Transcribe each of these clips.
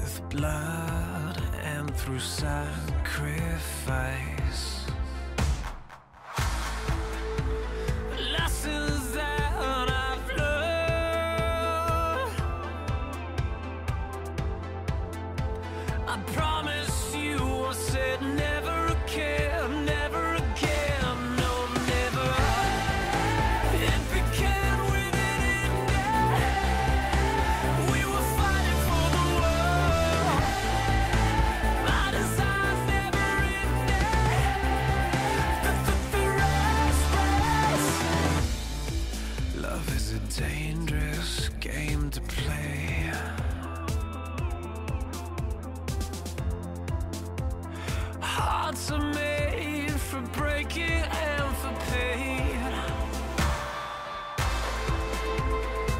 with blood and through sacrifice. Lessons that I've learned, I promise you I said never again, never again, no, never. It began with an ending. We were fighting for the world. My desire's never ending. The race. Love is a dangerous game to play. Hearts are made for breaking and for pain.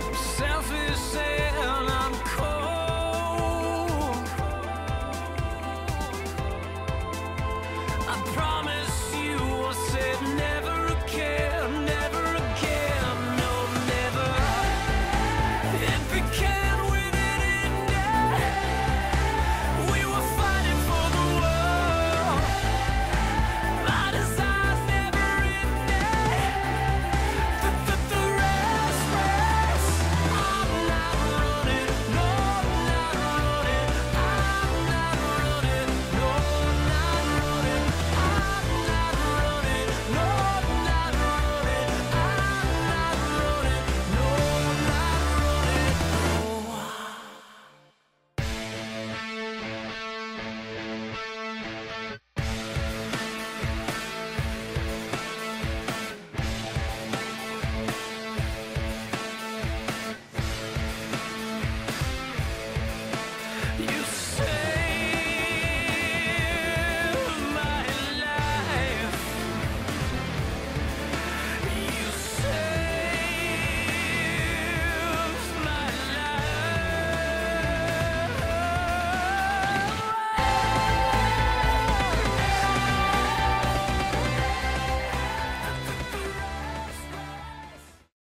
I'm selfish and I'm cold. I promise